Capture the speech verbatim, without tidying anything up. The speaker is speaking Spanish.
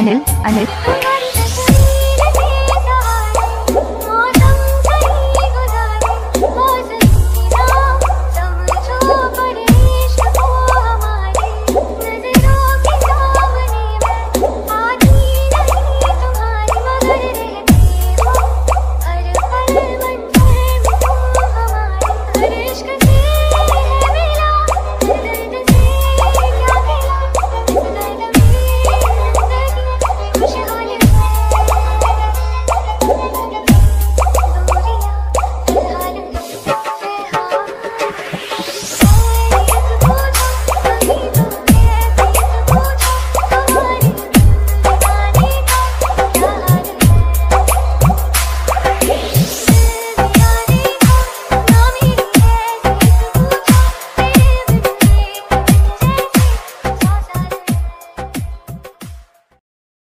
Anel, Anel.